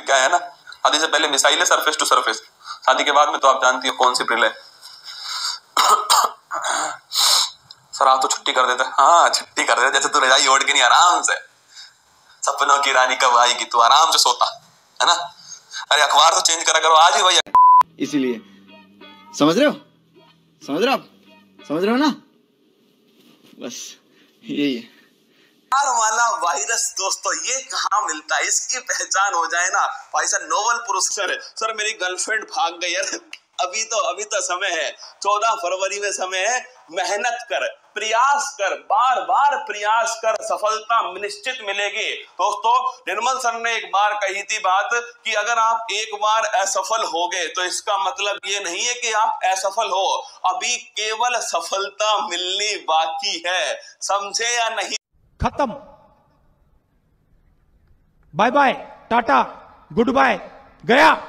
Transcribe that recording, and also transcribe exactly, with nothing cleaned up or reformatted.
क्योंकि क्या है ना, शादी से पहले मिसाइल है सरफेस टू सरफेस, शादी के बाद में तो आप जानती हो कौन सी प्रिल है। सर आप तो छुट्टी कर देते। हाँ छुट्टी कर देते, जैसे तू रजाई ओढ़ के नहीं, आराम से सपनों की रानी कब आएगी, तू आराम से सोता है ना। अरे अखबार तो चेंज करा करो आज ही भाई, इसीलिए समझ रहे हो, समझ रहे हो आप, समझ रहे हो ना, बस यही है। प्यार वाला वायरस दोस्तों ये कहाँ मिलता है, इसकी पहचान हो जाए ना भाई साहब, नोबेल पुरस्कार है। सर मेरी गर्लफ्रेंड भाग गई यार, अभी तो अभी तो समय है, चौदह फरवरी में समय है, मेहनत कर, प्रयास कर, बार बार प्रयास कर, सफलता निश्चित मिलेगी। दोस्तों निर्मल सर ने एक बार कही थी बात कि अगर आप एक बार असफल हो गए तो इसका मतलब ये नहीं है कि आप असफल हो, अभी केवल सफलता मिलनी बाकी है, समझे या नहीं। खत्म, bye bye, tata, good bye, गया।